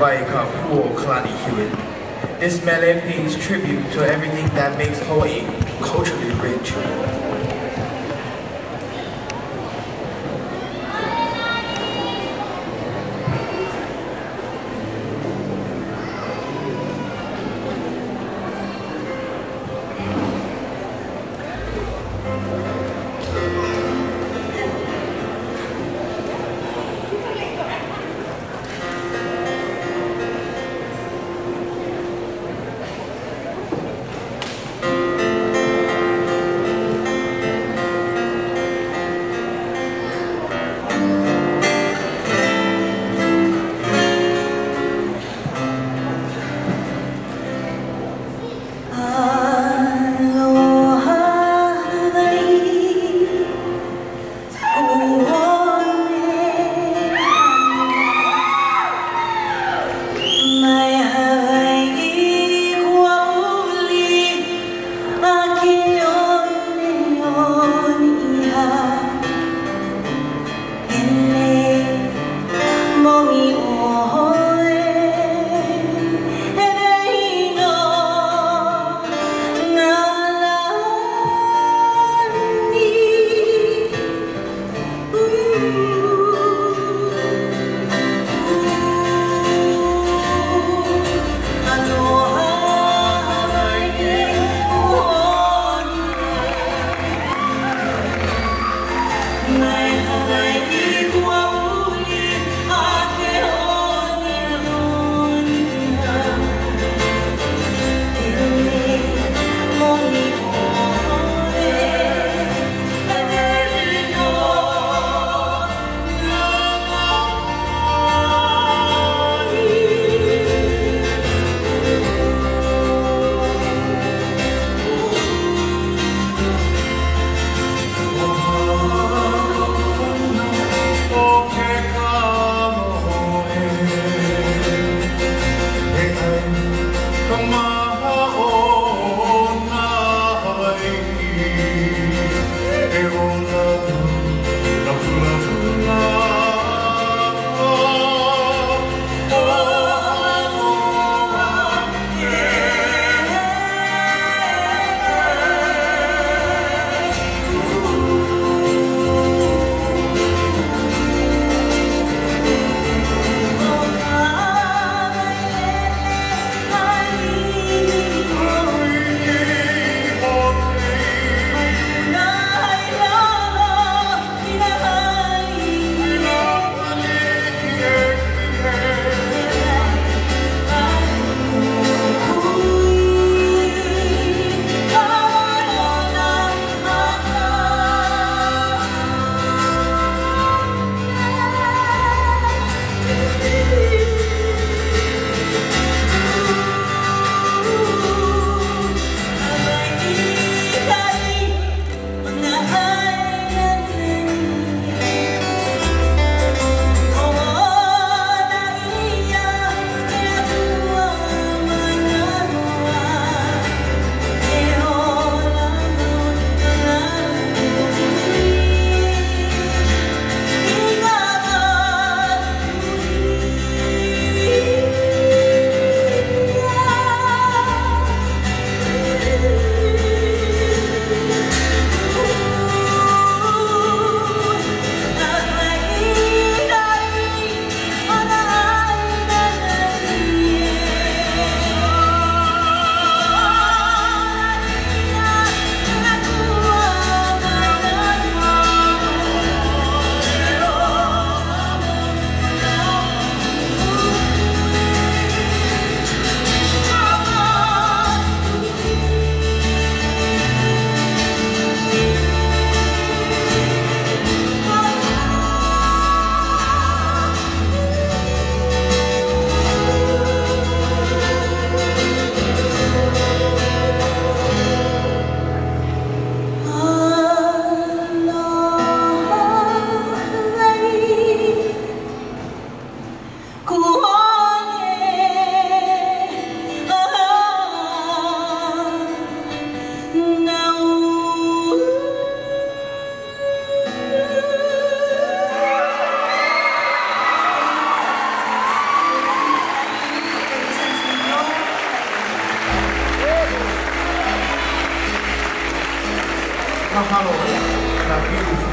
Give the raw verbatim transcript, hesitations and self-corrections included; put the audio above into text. Kawaika Puo Kalani Hewitt. This melee pays tribute to everything that makes Hawai`i culturally rich. Mahalo. Now, beautiful.